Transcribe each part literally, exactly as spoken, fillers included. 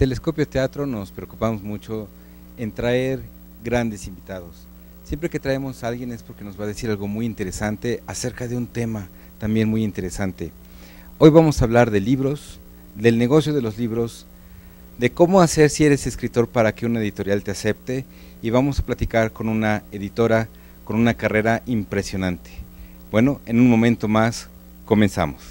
Telescopio Teatro nos preocupamos mucho en traer grandes invitados. Siempre que traemos a alguien es porque nos va a decir algo muy interesante acerca de un tema también muy interesante. Hoy vamos a hablar de libros, del negocio de los libros, de cómo hacer si eres escritor para que una editorial te acepte, y vamos a platicar con una editora con una carrera impresionante. Bueno, en un momento más comenzamos.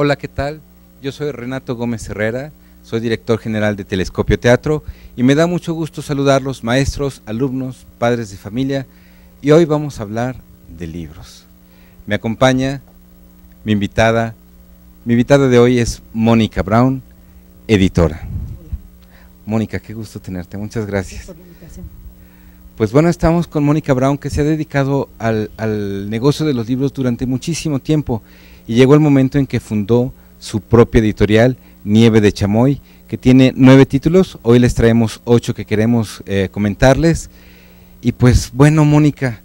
Hola, ¿qué tal? Yo soy Renato Gómez Herrera, soy director general de Telescopio Teatro y me da mucho gusto saludarlos, maestros, alumnos, padres de familia, y hoy vamos a hablar de libros. Me acompaña mi invitada, mi invitada de hoy es Mónica Brown, editora. Hola. Mónica, qué gusto tenerte, muchas gracias. Gracias por la invitación. Pues bueno, estamos con Mónica Brown, que se ha dedicado al, al negocio de los libros durante muchísimo tiempo. Y llegó el momento en que fundó su propia editorial, Nieve de Chamoy, que tiene nueve títulos. Hoy les traemos ocho que queremos eh, comentarles. Y pues bueno, Mónica,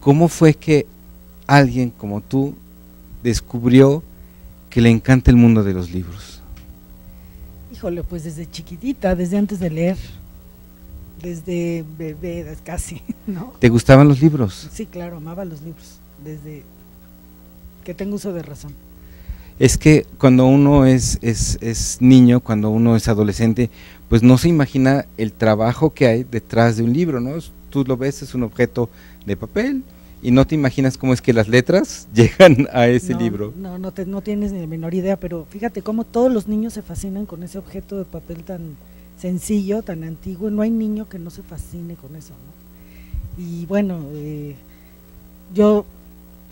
¿cómo fue que alguien como tú descubrió que le encanta el mundo de los libros? Híjole, pues desde chiquitita, desde antes de leer, desde bebé casi, ¿no? ¿Te gustaban los libros? Sí, claro, amaba los libros, desde que tengo uso de razón. Es que cuando uno es, es, es niño, cuando uno es adolescente, pues no se imagina el trabajo que hay detrás de un libro, ¿no? Tú lo ves, es un objeto de papel y no te imaginas cómo es que las letras llegan a ese no, libro. No, no, te, no tienes ni la menor idea, pero fíjate cómo todos los niños se fascinan con ese objeto de papel tan sencillo, tan antiguo, no hay niño que no se fascine con eso, ¿no? Y bueno, eh, yo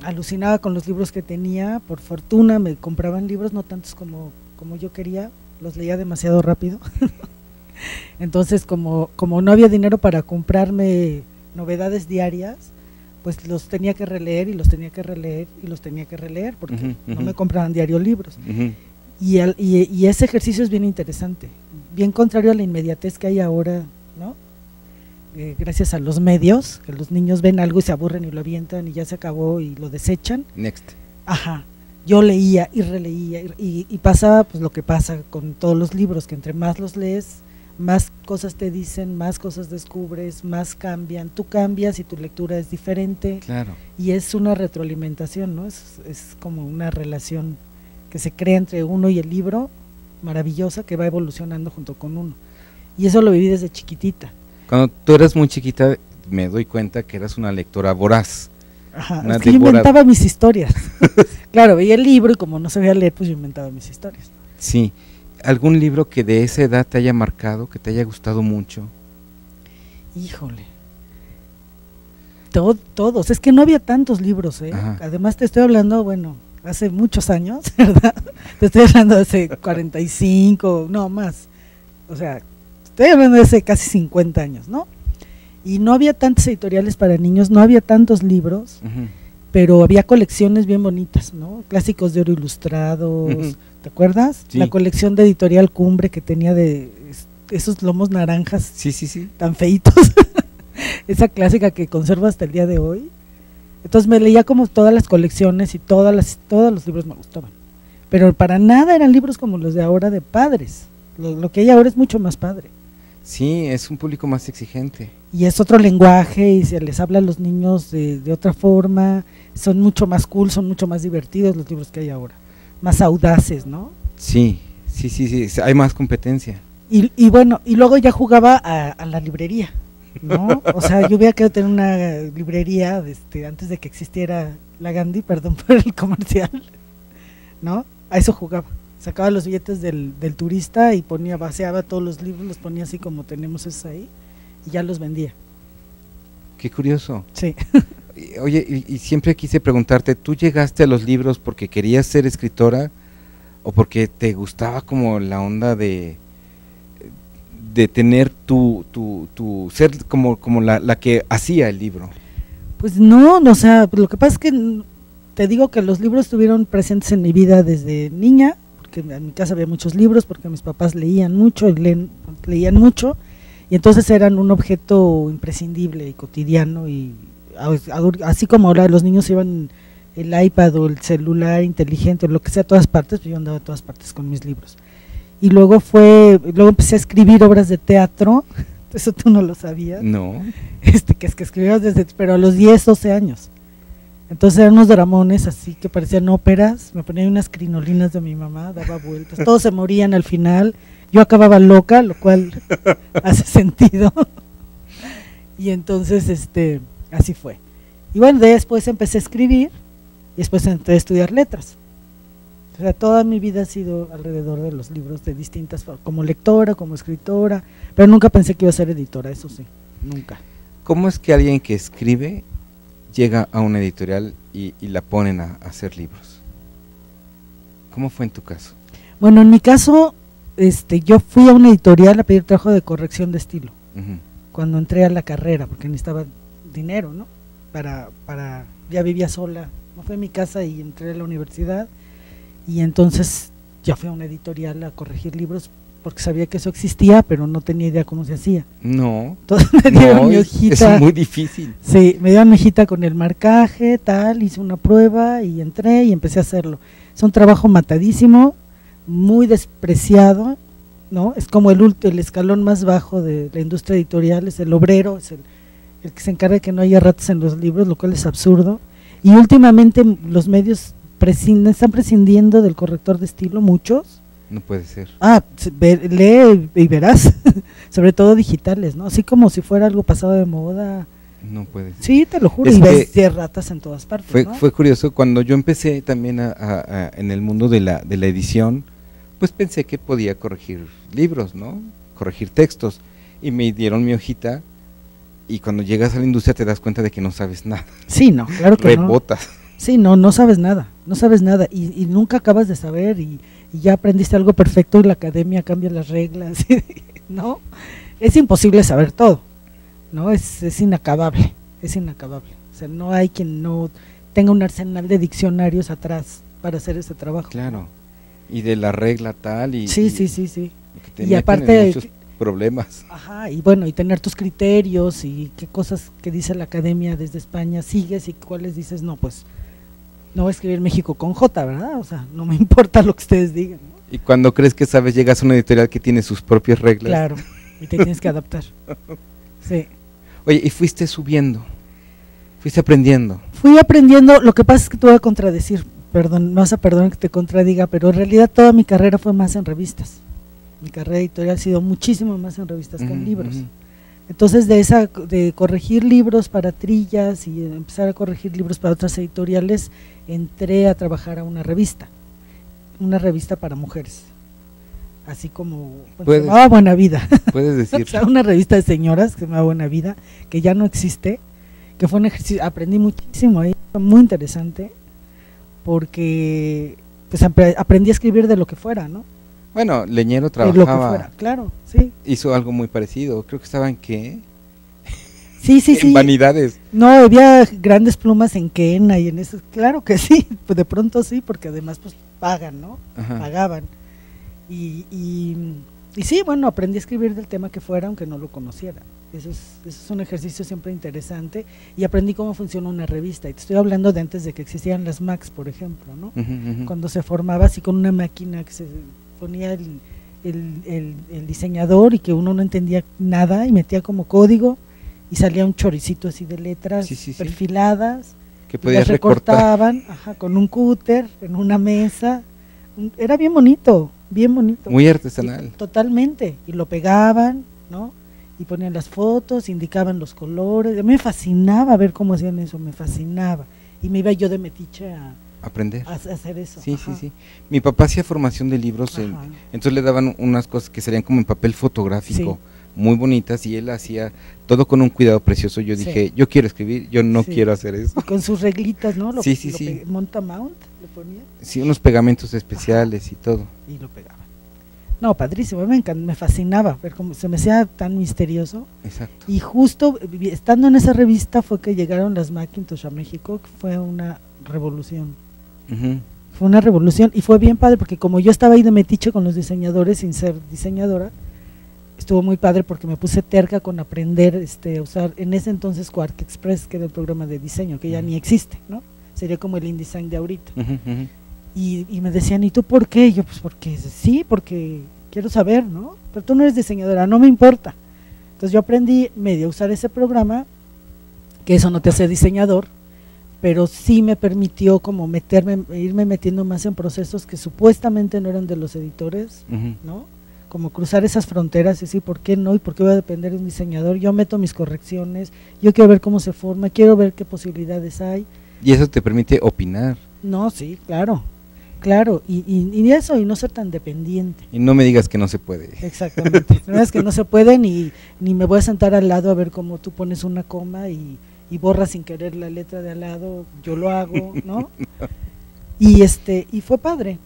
alucinaba con los libros que tenía, por fortuna me compraban libros, no tantos como, como yo quería, los leía demasiado rápido. Entonces, como, como no había dinero para comprarme novedades diarias, pues los tenía que releer y los tenía que releer y los tenía que releer, porque uh-huh, uh-huh. no me compraban diario libros. Uh-huh. y, al, y, y ese ejercicio es bien interesante, bien contrario a la inmediatez que hay ahora, ¿no? Gracias a los medios, que los niños ven algo y se aburren y lo avientan y ya se acabó y lo desechan. Next. Ajá, yo leía y releía y, y pasaba pues lo que pasa con todos los libros, que entre más los lees, más cosas te dicen, más cosas descubres, más cambian, tú cambias y tu lectura es diferente. Claro. Y es una retroalimentación, ¿no? Es, es como una relación que se crea entre uno y el libro, maravillosa, que va evolucionando junto con uno. Y eso lo viví desde chiquitita. Cuando tú eras muy chiquita, me doy cuenta que eras una lectora voraz. Ajá, es que yo inventaba mis historias. Claro, veía el libro y como no sabía leer, pues yo inventaba mis historias. Sí. ¿Algún libro que de esa edad te haya marcado, que te haya gustado mucho? Híjole. Todo, todos. Es que no había tantos libros, ¿eh? Ajá. Además te estoy hablando, bueno, hace muchos años, ¿verdad? Te estoy hablando de hace cuarenta y cinco, no más. O sea… Estoy hablando de hace casi cincuenta años, ¿no? Y no había tantas editoriales para niños, no había tantos libros, uh-huh. pero había colecciones bien bonitas, ¿no? Clásicos de oro ilustrados, uh-huh. ¿te acuerdas? Sí. La colección de editorial Cumbre que tenía de esos lomos naranjas sí, sí, sí. tan feitos, esa clásica que conservo hasta el día de hoy. Entonces me leía como todas las colecciones y todas las, todos los libros me gustaban, pero para nada eran libros como los de ahora de padres, lo, lo que hay ahora es mucho más padre. Sí, es un público más exigente. Y es otro lenguaje y se les habla a los niños de, de otra forma, son mucho más cool, son mucho más divertidos los libros que hay ahora, más audaces, ¿no? Sí, sí, sí, sí, hay más competencia. Y, y bueno, y luego ya jugaba a, a la librería, ¿no? O sea, yo hubiera querido tener una librería este, antes de que existiera la Gandhi, perdón por el comercial, ¿no? A eso jugaba. Sacaba los billetes del, del turista y ponía, vaciaba todos los libros, los ponía así como tenemos esos ahí, y ya los vendía. Qué curioso. Sí. Oye, y, y siempre quise preguntarte, ¿tú llegaste a los libros porque querías ser escritora o porque te gustaba como la onda de, de tener tu, tu, tu ser como, como la, la que hacía el libro? Pues no, no, o sea, lo que pasa es que te digo que los libros estuvieron presentes en mi vida desde niña, porque en mi casa había muchos libros, porque mis papás leían mucho, y leen, leían mucho, y entonces eran un objeto imprescindible y cotidiano, y así como ahora los niños iban el iPad o el celular inteligente o lo que sea a todas partes, pues yo andaba a todas partes con mis libros. Y luego fue, luego empecé a escribir obras de teatro, eso tú no lo sabías. No. Este, que es que escribías desde, pero a los diez, doce años. Entonces eran unos dramones así que parecían óperas, me ponían unas crinolinas de mi mamá, daba vueltas, todos se morían al final, yo acababa loca, lo cual hace sentido. Y entonces, este… así fue. Y bueno, después empecé a escribir y después empecé a estudiar letras. O sea, toda mi vida ha sido alrededor de los libros de distintas formas, como lectora, como escritora, pero nunca pensé que iba a ser editora, eso sí, nunca. ¿Cómo es que alguien que escribe llega a una editorial y, y la ponen a, a hacer libros? ¿Cómo fue en tu caso? Bueno, en mi caso, este, yo fui a una editorial a pedir trabajo de corrección de estilo, uh-huh, cuando entré a la carrera, porque necesitaba dinero, ¿no? Para, para, ya vivía sola, no fue a mi casa y entré a la universidad y entonces ya fui a una editorial a corregir libros porque sabía que eso existía, pero no tenía idea cómo se hacía. No, entonces me dieron no, mi hojita, es muy difícil. Sí, me dieron mi hojita con el marcaje, tal, hice una prueba y entré y empecé a hacerlo. Es un trabajo matadísimo, muy despreciado, ¿no? Es como el, ulti- el escalón más bajo de la industria editorial, es el obrero, es el… el que se encarga de que no haya ratas en los libros, lo cual es absurdo, y últimamente los medios prescind- están prescindiendo del corrector de estilo, muchos. No puede ser. Ah, ve, lee y verás, sobre todo digitales, ¿no? Así como si fuera algo pasado de moda. No puede ser. Sí, te lo juro, es y ves de ratas en todas partes, fue, ¿no? Fue curioso, cuando yo empecé también a, a, a, en el mundo de la, de la edición, pues pensé que podía corregir libros, ¿no? Corregir textos, y me dieron mi hojita. Y cuando llegas a la industria te das cuenta de que no sabes nada. Sí, no, claro que Rebotas. no. Sí, no, no sabes nada, no sabes nada y, y nunca acabas de saber y, y ya aprendiste algo perfecto y la academia cambia las reglas, ¿no? Es imposible saber todo, ¿no? Es, es inacabable, es inacabable. O sea, no hay quien no tenga un arsenal de diccionarios atrás para hacer ese trabajo. Claro, y de la regla tal y… Sí, y, sí, sí, sí. Y aparte… problemas. Ajá, y bueno, y tener tus criterios y qué cosas que dice la academia desde España sigues y cuáles dices, no, pues no voy a escribir México con J, ¿verdad? O sea, no me importa lo que ustedes digan, ¿no? Y cuando crees que sabes, llegas a una editorial que tiene sus propias reglas. Claro, y te tienes que adaptar. Sí. Oye, y fuiste subiendo, fuiste aprendiendo. Fui aprendiendo, lo que pasa es que te voy a contradecir, perdón, me vas a perdonar que te contradiga, pero en realidad toda mi carrera fue más en revistas. Mi carrera editorial ha sido muchísimo más en revistas que en libros. Entonces, de esa de corregir libros para Trillas y empezar a corregir libros para otras editoriales, entré a trabajar a una revista, una revista para mujeres, así como… Bueno, se llamaba Buena Vida. Puedes decir. O sea, una revista de señoras que se llamaba Buena Vida, que ya no existe, que fue un ejercicio, aprendí muchísimo ahí, fue muy interesante, porque pues aprendí a escribir de lo que fuera, ¿no? Bueno, Leñero trabajaba, lo que fuera, claro, sí. Hizo algo muy parecido, creo que estaba en qué, sí, sí, en sí. Vanidades. No, había grandes plumas en Quena y en eso, claro que sí, pues de pronto sí, porque además pues pagan, ¿no? Ajá. Pagaban. Y, y, y sí, bueno, aprendí a escribir del tema que fuera, aunque no lo conociera. Eso es, eso es un ejercicio siempre interesante y aprendí cómo funciona una revista. Y te estoy hablando de antes de que existieran las Macs, por ejemplo, ¿no? Uh-huh, uh-huh. Cuando se formaba así con una máquina que se… ponía el, el, el, el diseñador y que uno no entendía nada y metía como código y salía un choricito así de letras, sí, sí, sí, perfiladas que podías recortar, recortaban, ajá, con un cúter en una mesa, era bien bonito, bien bonito. Muy artesanal. Y, totalmente, y lo pegaban, ¿no? Y ponían las fotos, indicaban los colores. A mí me fascinaba ver cómo hacían eso, me fascinaba. Y me iba yo de metiche a aprender. A hacer eso. Sí, ajá. sí, sí. Mi papá hacía formación de libros, él, entonces le daban unas cosas que serían como en papel fotográfico, sí. muy bonitas, y él hacía todo con un cuidado precioso. Yo dije, sí. yo quiero escribir, yo no sí. quiero hacer eso. Con sus reglitas, ¿no? Lo, sí, sí, lo sí. Monta Mount, lo ponía. Sí, unos pegamentos especiales ajá. y todo. Y lo pegaban. No, padrísimo, me, me fascinaba ver cómo se me hacía tan misterioso. Exacto. Y justo estando en esa revista fue que llegaron las Macintosh a México, que fue una revolución. Uh-huh. Fue una revolución y fue bien padre porque como yo estaba ahí de metiche con los diseñadores sin ser diseñadora, estuvo muy padre porque me puse terca con aprender este, a usar en ese entonces Quark Express, que era el programa de diseño, que uh-huh. ya ni existe, ¿no? Sería como el InDesign de ahorita. Uh-huh, uh-huh. Y, y me decían, ¿y tú por qué? Y yo, pues porque sí, porque quiero saber, ¿no? Pero tú no eres diseñadora, no me importa. Entonces yo aprendí medio a usar ese programa, que eso no te hace diseñador, pero sí me permitió como meterme, irme metiendo más en procesos que supuestamente no eran de los editores, uh-huh. ¿no? Como cruzar esas fronteras y decir, ¿por qué no? ¿Y por qué voy a depender de un diseñador? Yo meto mis correcciones, yo quiero ver cómo se forma, quiero ver qué posibilidades hay. ¿Y eso te permite opinar? No, sí, claro. Claro, y, y, y eso, y no ser tan dependiente. Y no me digas que no se puede. Exactamente, no es que no se puede, ni, ni me voy a sentar al lado a ver cómo tú pones una coma y, y borras sin querer la letra de al lado, yo lo hago, ¿no? y este y fue padre,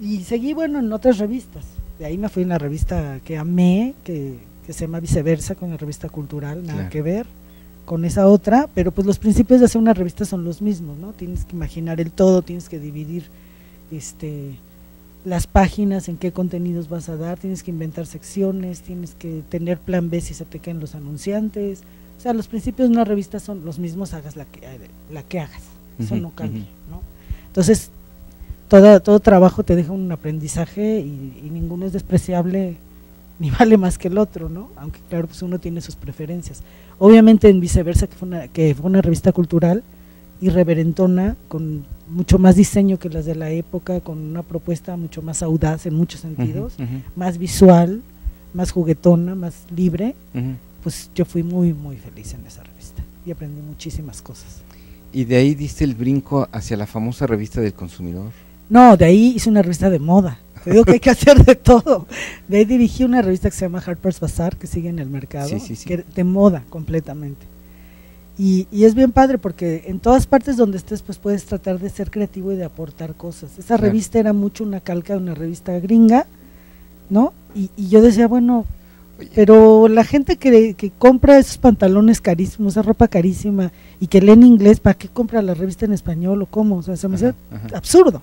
y seguí, bueno, en otras revistas, de ahí me fui a una revista que amé, que, que se llama Viceversa, con la revista cultural, nada claro. que ver con esa otra, pero pues los principios de hacer una revista son los mismos, ¿no? Tienes que imaginar el todo, tienes que dividir Este, las páginas, en qué contenidos vas a dar, tienes que inventar secciones, tienes que tener plan B si se te caen los anunciantes, o sea, los principios de una revista son los mismos, hagas la que, la que hagas, eso uh-huh, no cambia, uh-huh. ¿no? Entonces, toda, todo trabajo te deja un aprendizaje y, y ninguno es despreciable ni vale más que el otro, ¿no? Aunque claro, pues uno tiene sus preferencias. Obviamente en Viceversa, que fue una, que fue una revista cultural, irreverentona, con mucho más diseño que las de la época, con una propuesta mucho más audaz en muchos sentidos, uh-huh, uh-huh. más visual, más juguetona, más libre, uh-huh. pues yo fui muy muy feliz en esa revista y aprendí muchísimas cosas. ¿Y de ahí diste el brinco hacia la famosa revista del consumidor? No, de ahí hice una revista de moda, te digo que hay que hacer de todo, de ahí dirigí una revista que se llama Harper's Bazaar, que sigue en el mercado, sí, sí, sí. que de moda completamente. Y, y es bien padre porque en todas partes donde estés pues puedes tratar de ser creativo y de aportar cosas. Esa claro. revista era mucho una calca de una revista gringa, ¿no? Y, y yo decía, bueno, Oye. pero la gente que, que compra esos pantalones carísimos, esa ropa carísima y que lee en inglés, ¿para qué compra la revista en español o cómo? O sea, se me hace absurdo.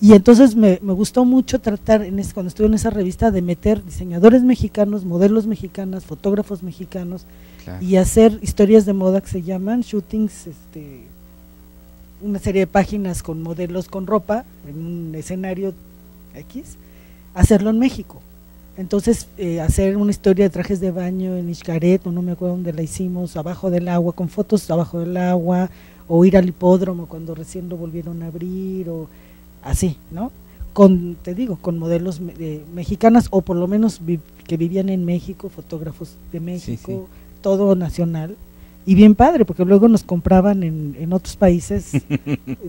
Y entonces me, me gustó mucho tratar, en es, cuando estuve en esa revista, de meter diseñadores mexicanos, modelos mexicanas, fotógrafos mexicanos, claro. y hacer historias de moda que se llaman shootings, este, una serie de páginas con modelos con ropa, en un escenario X, hacerlo en México. Entonces, eh, hacer una historia de trajes de baño en Xcaret, no me acuerdo dónde la hicimos, abajo del agua, con fotos abajo del agua, o ir al hipódromo cuando recién lo volvieron a abrir, o… así, ¿no? Con, te digo, con modelos eh, mexicanas o por lo menos vi, que vivían en México, fotógrafos de México, sí, sí. todo nacional y bien padre porque luego nos compraban en, en otros países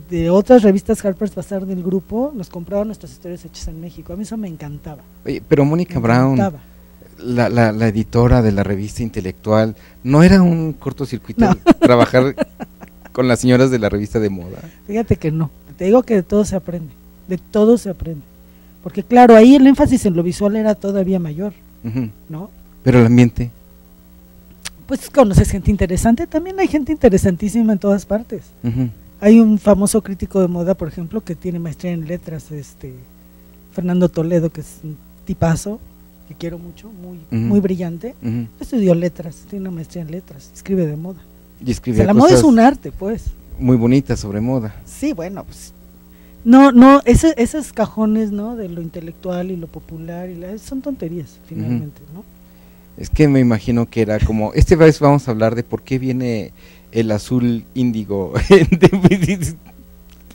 de otras revistas Harper's Bazaar del grupo, nos compraban nuestras historias hechas en México, a mí eso me encantaba. Oye, pero Mónica Brown, la, la, la editora de la revista intelectual, ¿no era un cortocircuito no. trabajar con las señoras de la revista de moda? Fíjate que no. Te digo que de todo se aprende, de todo se aprende, porque claro, ahí el énfasis en lo visual era todavía mayor, uh-huh. ¿no? Pero el ambiente… Pues conoces gente interesante, también hay gente interesantísima en todas partes. Uh-huh. Hay un famoso crítico de moda, por ejemplo, que tiene maestría en letras, este Fernando Toledo, que es un tipazo, que quiero mucho, muy, uh-huh. muy brillante, uh-huh. estudió letras, tiene una maestría en letras, escribe de moda. Y escribe o sea, la cosas... moda es un arte, pues. Muy bonita sobre moda. Sí, bueno, pues no, no, ese, esos cajones, ¿no? De lo intelectual y lo popular y la, son tonterías finalmente, uh-huh. ¿no? Es que me imagino que era como, este vez vamos a hablar de por qué viene el azul índigo.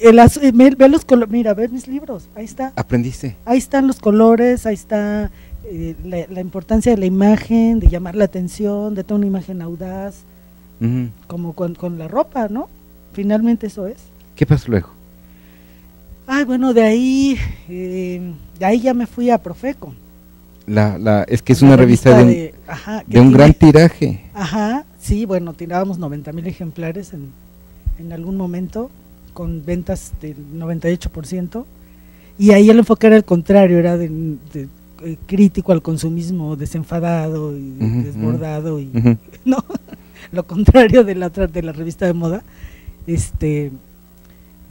El az... ve los colo... Mira, ve mis libros, ahí está. Aprendiste. Ahí están los colores, ahí está eh, la, la importancia de la imagen, de llamar la atención, de tener una imagen audaz, uh-huh. como con, con la ropa, ¿no? Finalmente eso es. ¿Qué pasó luego? Ay, bueno, de ahí, eh, de ahí ya me fui a Profeco. La, la, es que es la una revista, revista de, de, ajá, de un tiene, gran tiraje. Ajá, sí, bueno, tirábamos noventa mil ejemplares en, en algún momento, con ventas del noventa y ocho por ciento, y ahí el enfoque era el contrario, era de, de, de crítico al consumismo desenfadado y uh-huh, desbordado, uh-huh. y uh-huh. no, lo contrario de la otra, de la revista de moda, este…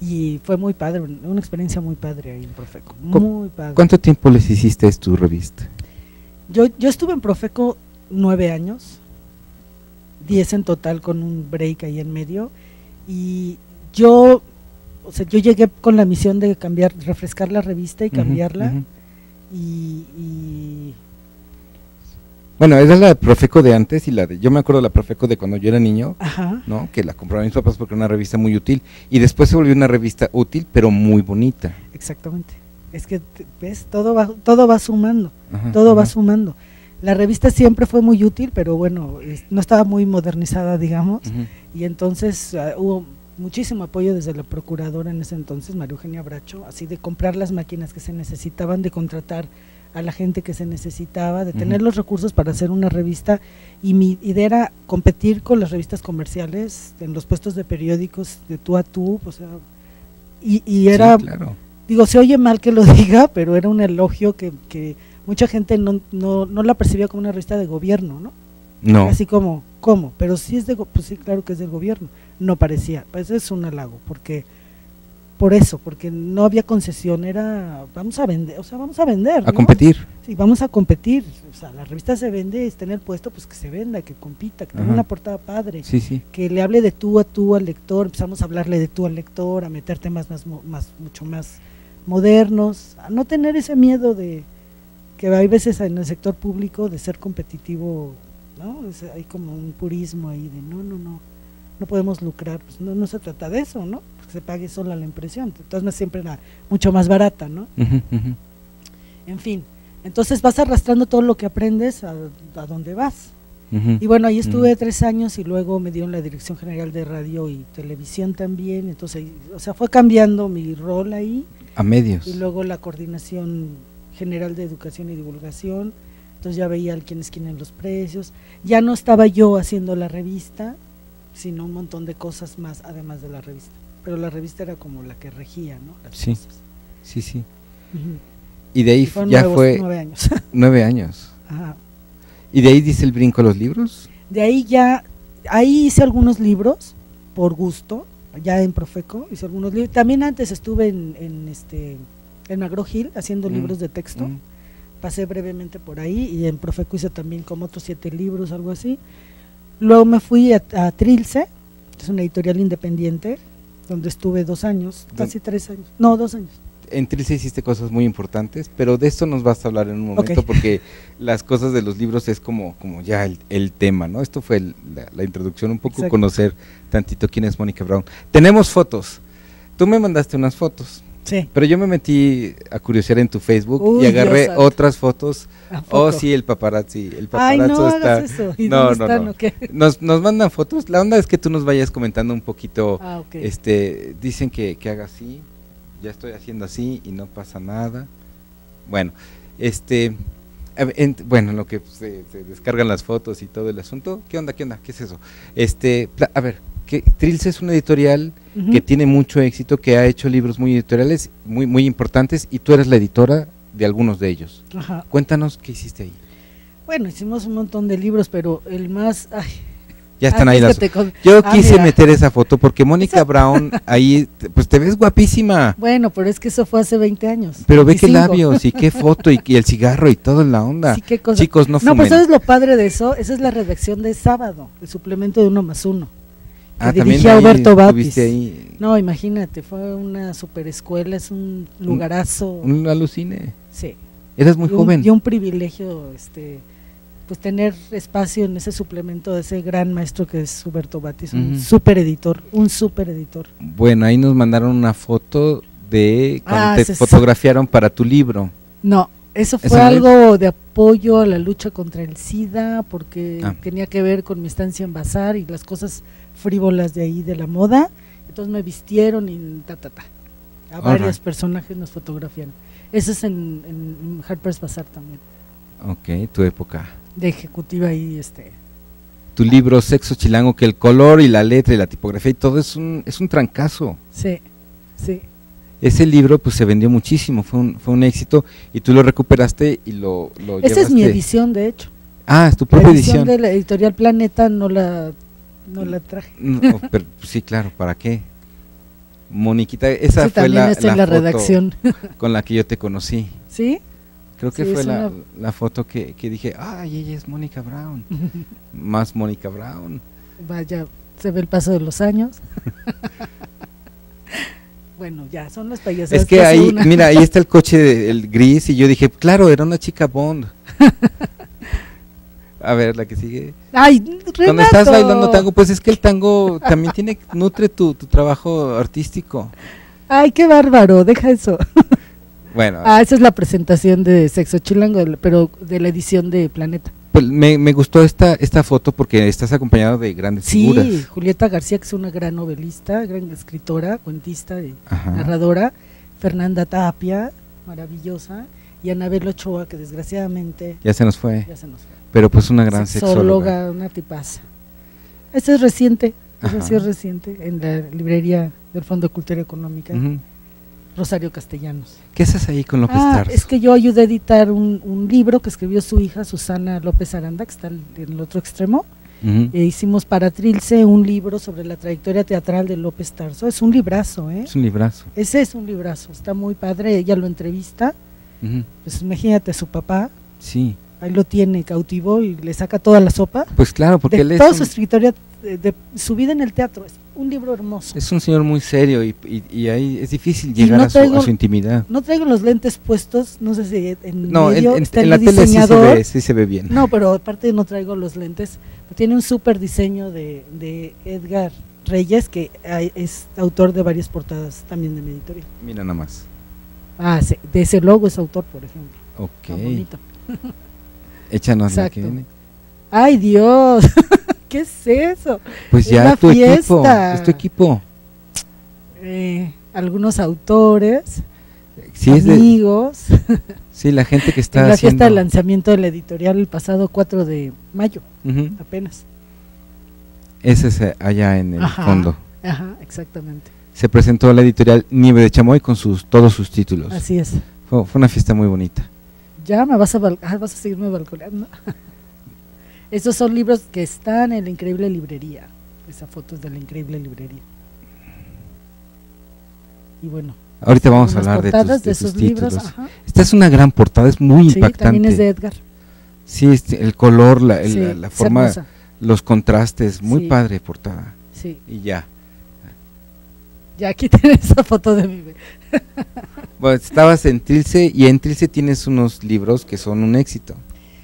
Y fue muy padre, una experiencia muy padre ahí en Profeco, muy padre. ¿Cuánto tiempo les hiciste tu revista? Yo, yo estuve en Profeco nueve años, diez en total con un break ahí en medio, y yo, o sea, yo llegué con la misión de cambiar, refrescar la revista y cambiarla, uh-huh, uh-huh. Y, y… Bueno, era la Profeco de antes y la de, yo me acuerdo de la Profeco de cuando yo era niño, ajá. ¿no? Que la compraron mis papás porque era una revista muy útil y después se volvió una revista útil pero muy bonita. Exactamente, es que ves, todo va, todo va sumando, ajá, todo ajá. va sumando. La revista siempre fue muy útil pero bueno, no estaba muy modernizada digamos, ajá. y entonces uh, hubo muchísimo apoyo desde la procuradora en ese entonces, María Eugenia Bracho, así de comprar las máquinas que se necesitaban, de contratar a la gente que se necesitaba, de tener uh-huh. los recursos para hacer una revista, y mi idea era competir con las revistas comerciales en los puestos de periódicos de tú a tú, o sea, y, y era, sí, claro. digo, se oye mal que lo diga, pero era un elogio que, que mucha gente no, no, no la percibía como una revista de gobierno, ¿no? No. Así como, ¿cómo? Pero sí es de, pues sí, claro que es del gobierno, no parecía, pues es un halago, porque… Por eso, porque no había concesión, era vamos a vender, o sea, vamos a vender. A ¿no? competir. Sí, vamos a competir, o sea, la revista se vende, está en el puesto, pues que se venda, que compita, que tenga una portada padre, sí, sí. que le hable de tú a tú al lector, empezamos a hablarle de tú al lector, a meter temas más, más, mucho más modernos, a no tener ese miedo de que hay veces en el sector público de ser competitivo, ¿no? Es, hay como un purismo ahí de no, no, no, no podemos lucrar, pues no, no se trata de eso, ¿no? Se pague sola la impresión, entonces siempre era mucho más barata, ¿no? Uh-huh, uh-huh. En fin, entonces vas arrastrando todo lo que aprendes a, a donde vas. Uh-huh, y bueno, ahí estuve uh-huh. tres años y luego me dieron la Dirección General de Radio y Televisión también, entonces, o sea, fue cambiando mi rol ahí. A medios. Y luego la Coordinación General de Educación y Divulgación, entonces ya veía al quién es quién en los precios, ya no estaba yo haciendo la revista, sino un montón de cosas más además de la revista. Pero la revista era como la que regía, ¿no? Las sí, cosas. sí, sí. Uh-huh. Y de ahí y fue ya nuevos, fue… Nueve años. Nueve años. Ajá. ¿Y de ahí dice el brinco a los libros? De ahí ya… Ahí hice algunos libros, por gusto, ya en Profeco, hice algunos libros. También antes estuve en, en, este, en Agro Hill haciendo mm. libros de texto. Mm. Pasé brevemente por ahí y en Profeco hice también como otros siete libros, algo así. Luego me fui a, a Trilce, que es una editorial independiente, donde estuve dos años, casi tres años, no, dos años. En Trilce hiciste cosas muy importantes, pero de esto nos vas a hablar en un momento, okay. porque las cosas de los libros es como, como ya el, el tema, ¿no? Esto fue el, la, la introducción, un poco Exacto. conocer tantito quién es Mónica Brown. Tenemos fotos, tú me mandaste unas fotos, sí. pero yo me metí a curiosear en tu Facebook Uy, y agarré otras fotos, oh sí, el paparazzi, el paparazzo Ay, no, está… Hagas eso. ¿Y no, no, están, no, nos, nos mandan fotos, la onda es que tú nos vayas comentando un poquito, ah, okay. este, dicen que, que haga así, ya estoy haciendo así y no pasa nada, bueno, este, en, bueno, en lo que se, se descargan las fotos y todo el asunto, ¿qué onda, qué onda, qué es eso? Este, a ver… Que Trilce es una editorial uh-huh. que tiene mucho éxito, que ha hecho libros muy editoriales, muy muy importantes, y tú eres la editora de algunos de ellos. Ajá. Cuéntanos qué hiciste ahí. Bueno, hicimos un montón de libros, pero el más… Ay, ya están ahí las… Con... Yo ah, quise mira. meter esa foto porque Mónica esa... Brown, ahí, pues te ves guapísima. Bueno, pero es que eso fue hace veinte años. Pero ve qué labios y qué foto y, y el cigarro y todo en la onda. Sí, qué cosa. Chicos, no fumen. No, pues eso es lo padre de eso, esa es la redacción de sábado, el suplemento de uno más uno. Ah, dirigí a Alberto Batis. No, imagínate, fue una super escuela, es un lugarazo. Un, un alucine. Sí. Eres muy y un, joven. Y un privilegio, este, pues tener espacio en ese suplemento de ese gran maestro que es Huberto Batis, uh-huh. un súper editor, un súper editor. Bueno, ahí nos mandaron una foto de cuando ah, te se fotografiaron se... para tu libro. No, eso fue ¿Esa algo vez? de apoyo a la lucha contra el SIDA, porque ah. tenía que ver con mi estancia en Bazar y las cosas frívolas de ahí de la moda, entonces me vistieron y ta, ta, ta. A All varios right. personajes nos fotografiaron. Eso es en, en Harper's Bazaar también. Ok, tu época. De ejecutiva ahí, este. Tu libro Sexo Chilango, que el color y la letra y la tipografía y todo es un, es un trancazo. Sí, sí. Ese libro pues se vendió muchísimo, fue un, fue un éxito y tú lo recuperaste y lo, lo llevaste. Esa es mi edición, de hecho. Ah, es tu propia edición. La edición de la editorial Planeta no la, no la traje. No, pero, sí, claro, ¿para qué? Moniquita, esa sí, fue la, la, la foto redacción con la que yo te conocí. ¿Sí? Creo que sí, fue la, una... la foto que, que dije, ay, ella es Mónica Brown, más Mónica Brown. Vaya, se ve el paso de los años. Bueno, ya, son las payasadas. Es que, que ahí, una... mira, ahí está el coche de, el gris y yo dije, claro, era una chica Bond. A ver, la que sigue. Ay, Renato. Cuando estás bailando tango, pues es que el tango también tiene nutre tu, tu trabajo artístico. Ay, qué bárbaro, deja eso. Bueno. Ah, esa es la presentación de Sexo Chilango, pero de la edición de Planeta. Pues me, me gustó esta esta foto porque estás acompañado de grandes sí, figuras. Sí, Julieta García, que es una gran novelista, gran escritora, cuentista, y narradora. Fernanda Tapia, maravillosa. Y Anabel Ochoa, que desgraciadamente… Ya se nos fue. Ya se nos fue. Pero pues una gran sexóloga. Sexóloga, una tipaza. Esta es reciente, esta sí es reciente, en la librería del Fondo de Cultura Económica. Uh-huh. Rosario Castellanos. ¿Qué haces ahí con López ah, Tarso? Es que yo ayudé a editar un, un libro que escribió su hija Susana López Aranda, que está en el otro extremo. Uh-huh. E hicimos para Trilce un libro sobre la trayectoria teatral de López Tarso. Es un librazo, ¿eh? Es un librazo. Ese es un librazo, está muy padre, ella lo entrevista. Uh-huh. Pues imagínate su papá. Sí. Ahí lo tiene cautivo y le saca toda la sopa. Pues claro, porque de él es toda un... su escritoria, de, de su vida en el teatro, es un libro hermoso. Es un señor muy serio y, y, y ahí es difícil llegar no a, su, traigo, a su intimidad. No traigo los lentes puestos, no sé si en no, medio en, en, en la tele sí se, ve, sí se ve bien. No, pero aparte no traigo los lentes. Tiene un súper diseño de, de Edgar Reyes, que es autor de varias portadas también de mi editorial. Mira nada más. Ah, sí, de ese logo es autor, por ejemplo. Ok. Está bonito. Échanos Exacto. la que viene. ¡Ay, Dios! ¿Qué es eso? Pues ya Una tu fiesta. equipo, es tu equipo. Eh, algunos autores, sí, amigos. Es de, sí, la gente que está en la haciendo. fiesta de lanzamiento de la editorial el pasado cuatro de mayo, uh-huh. apenas. Ese es allá en el ajá, fondo. Ajá, exactamente. Se presentó la editorial Nieve de Chamoy con sus todos sus títulos. Así es. Fue, fue una fiesta muy bonita. Ya me vas a, ah, vas a seguirme balconeando. Esos son libros que están en La Increíble Librería. Esa foto es de La Increíble Librería. Y bueno. Ahorita vamos a hablar de, tus, de, de sus títulos. Libros, Esta es una gran portada, es muy sí, impactante. Sí, también es de Edgar. Sí, este, el color, la, el, sí, la, la forma, los contrastes, muy sí. padre portada. Sí. Y ya. Ya aquí tienes esa foto de mi bebé. Bueno, estabas en Trilce y en Trilce tienes unos libros que son un éxito.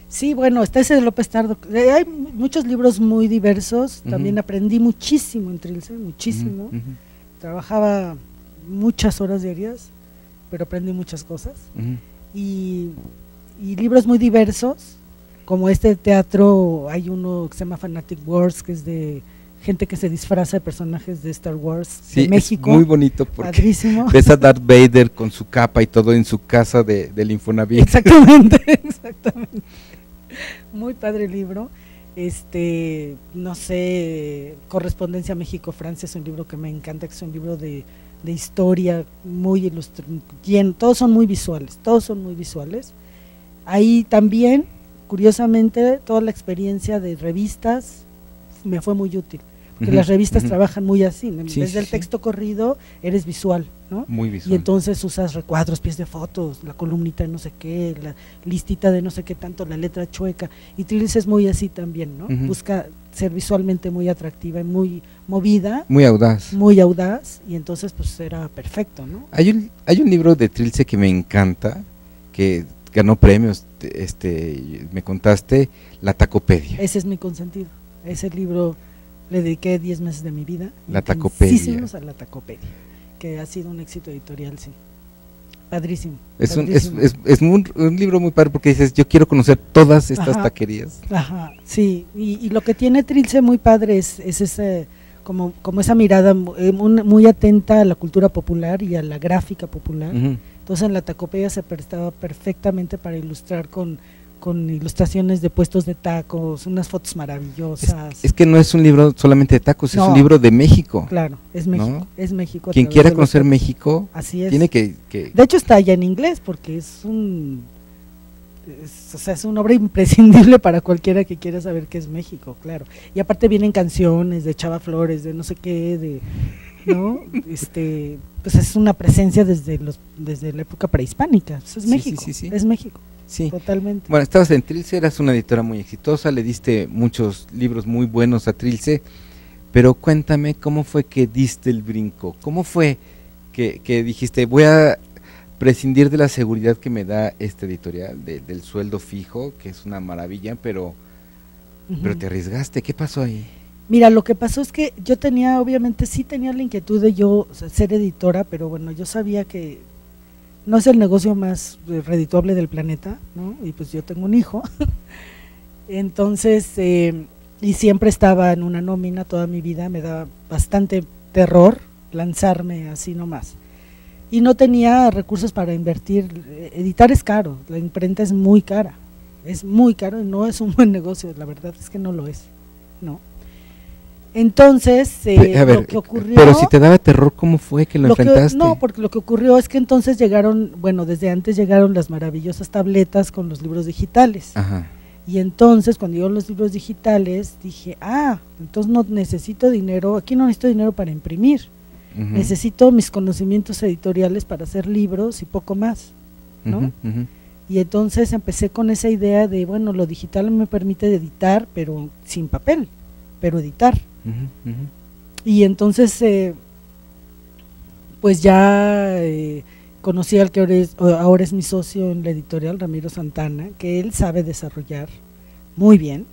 Sí, bueno, está ese de López Tarso. Hay muchos libros muy diversos, uh-huh. también aprendí muchísimo en Trilce, muchísimo. Uh-huh. Trabajaba muchas horas diarias, pero aprendí muchas cosas. Uh-huh. Y, y libros muy diversos, como este de teatro, hay uno que se llama Fanatic Wars, que es de… gente que se disfraza de personajes de Star Wars sí, de México. Es muy bonito porque padrísimo. Ves a Darth Vader con su capa y todo en su casa de, del Infonavit. Exactamente, exactamente. Muy padre el libro. Este, no sé, Correspondencia México-Francia es un libro que me encanta, que es un libro de, de historia muy ilustrado. Todos son muy visuales, todos son muy visuales. Ahí también, curiosamente, toda la experiencia de revistas me fue muy útil, porque uh-huh, las revistas uh-huh. trabajan muy así, en sí, vez del sí, texto sí. corrido eres visual, ¿no? Muy visual. Y entonces usas recuadros, pies de fotos, la columnita de no sé qué, la listita de no sé qué tanto, la letra chueca, y Trilce es muy así también, ¿no? Uh-huh. Busca ser visualmente muy atractiva y muy movida. Muy audaz. Muy audaz, y entonces pues era perfecto, ¿no? Hay un, hay un libro de Trilce que me encanta, que ganó premios, este, me contaste, La Tacopedia. Ese es mi consentido, ese libro le dediqué diez meses de mi vida. La Tacopedia. Intensísimos a La Tacopedia, que ha sido un éxito editorial, sí. Padrísimo. Es, padrísimo. Un, es, es, es un, un libro muy padre porque dices, yo quiero conocer todas estas ajá, taquerías. Ajá, sí, y, y lo que tiene Trilce muy padre es, es ese, como, como esa mirada muy, muy atenta a la cultura popular y a la gráfica popular. Uh-huh. Entonces en La Tacopedia se prestaba perfectamente para ilustrar con, con ilustraciones de puestos de tacos, unas fotos maravillosas. Es, es que no es un libro solamente de tacos, no, es un libro de México. Claro, es México, ¿no? Es México. Quien quiera conocer los... México, así es, tiene que, que… De hecho está ya en inglés porque es un… Es, o sea, es una obra imprescindible para cualquiera que quiera saber qué es México, claro. Y aparte vienen canciones de Chava Flores, de no sé qué, de… ¿no? este, pues es una presencia desde los desde la época prehispánica, eso es sí, México, sí, sí, sí. es México. Sí, totalmente. Bueno, estabas en Trilce, eras una editora muy exitosa, le diste muchos libros muy buenos a Trilce, pero cuéntame cómo fue que diste el brinco, cómo fue que, que dijiste voy a prescindir de la seguridad que me da este editorial, de, del sueldo fijo, que es una maravilla, pero, uh-huh. pero te arriesgaste, ¿qué pasó ahí? Mira, lo que pasó es que yo tenía, obviamente sí tenía la inquietud de yo o sea, ser editora, pero bueno, yo sabía que no es el negocio más redituable del planeta, ¿no? Y pues yo tengo un hijo, entonces, eh, y siempre estaba en una nómina toda mi vida, me daba bastante terror lanzarme así nomás. Y no tenía recursos para invertir, editar es caro, la imprenta es muy cara, es muy caro, no es un buen negocio, la verdad es que no lo es, ¿no? Entonces, eh, a ver, lo que ocurrió… Pero si te daba terror, ¿cómo fue que lo, lo enfrentaste? Que, no, porque lo que ocurrió es que entonces llegaron, bueno, desde antes llegaron las maravillosas tabletas con los libros digitales. Ajá. Y entonces, cuando llegaron los libros digitales, dije, ah, entonces no necesito dinero, aquí no necesito dinero para imprimir, uh-huh. necesito mis conocimientos editoriales para hacer libros y poco más, ¿no? Uh-huh, uh-huh. Y entonces empecé con esa idea de, bueno, lo digital me permite editar, pero sin papel, pero editar. Uh-huh, uh-huh. Y entonces eh, pues ya eh, conocí al que ahora es, ahora es mi socio en la editorial, Ramiro Santana, que él sabe desarrollar muy bien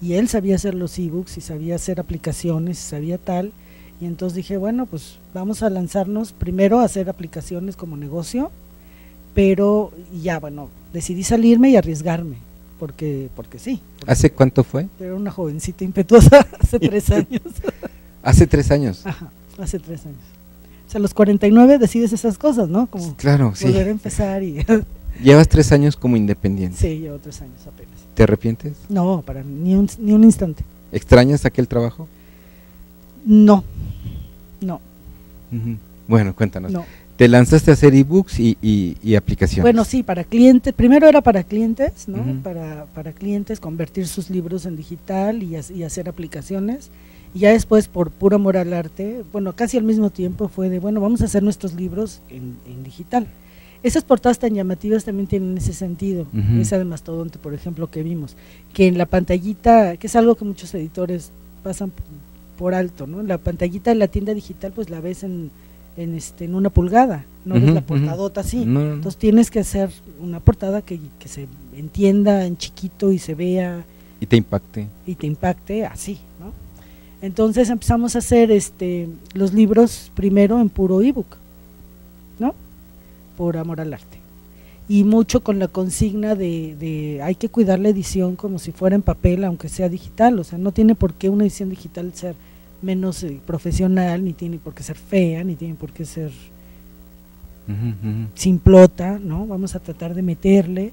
y él sabía hacer los ebooks y sabía hacer aplicaciones y sabía tal, y entonces dije, bueno, pues vamos a lanzarnos primero a hacer aplicaciones como negocio, pero ya bueno, decidí salirme y arriesgarme. Porque, porque sí. Porque ¿hace cuánto fue? Era una jovencita impetuosa, hace tres años. ¿Hace tres años? Ajá, hace tres años. O sea, a los cuarenta y nueve decides esas cosas, ¿no? Como claro, sí. Volver a empezar y… ¿Llevas tres años como independiente? Sí, llevo tres años apenas. ¿Te arrepientes? No, para ni un, ni un instante. ¿Extrañas aquel trabajo? No, no. Uh-huh. Bueno, cuéntanos. No. Te lanzaste a hacer ebooks y, y, y aplicaciones. Bueno, sí, para clientes, primero era para clientes, ¿no? Uh-huh. Para, para clientes, convertir sus libros en digital y, y hacer aplicaciones. Y ya después, por puro amor al arte, bueno, casi al mismo tiempo fue de, bueno, vamos a hacer nuestros libros en, en digital. Esas portadas tan llamativas también tienen ese sentido, uh-huh. esa de Mastodonte, por ejemplo, que vimos, que en la pantallita, que es algo que muchos editores pasan por alto, ¿no? La pantallita de la tienda digital, pues la ves en… En, este, en una pulgada, no es uh-huh, la portadota uh-huh. así, no, no, no. Entonces tienes que hacer una portada que, que se entienda en chiquito y se vea y te impacte y te impacte así, ¿no? Entonces empezamos a hacer este los libros primero en puro ebook, ¿no? Por amor al arte y mucho con la consigna de, de hay que cuidar la edición como si fuera en papel, aunque sea digital, o sea, no tiene por qué una edición digital ser menos eh, profesional, ni tiene por qué ser fea, ni tiene por qué ser uh-huh, uh-huh. simplota, ¿no? Vamos a tratar de meterle,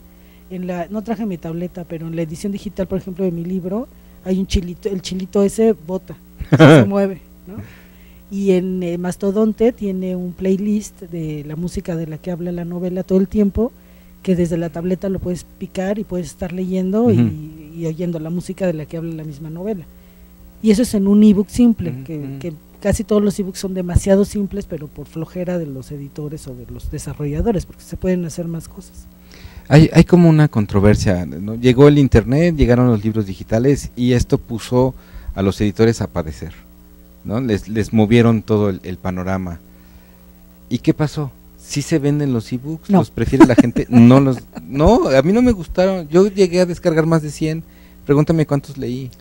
en la no traje mi tableta, pero en la edición digital, por ejemplo, de mi libro, hay un chilito, el chilito ese bota, se mueve, ¿no? Y en eh, Mastodonte tiene un playlist de la música de la que habla la novela todo el tiempo, que desde la tableta lo puedes picar y puedes estar leyendo uh-huh. y, y oyendo la música de la que habla la misma novela. Y eso es en un ebook simple, uh-huh. que, que casi todos los ebooks son demasiado simples, pero por flojera de los editores o de los desarrolladores, porque se pueden hacer más cosas. Hay, hay como una controversia, ¿no? Llegó el internet, llegaron los libros digitales y esto puso a los editores a padecer, ¿no? Les, les movieron todo el, el panorama. ¿Y qué pasó? sí se venden los ebooks, no. Los prefiere la gente, no los, no, a mí no me gustaron, yo llegué a descargar más de cien, pregúntame cuántos leí.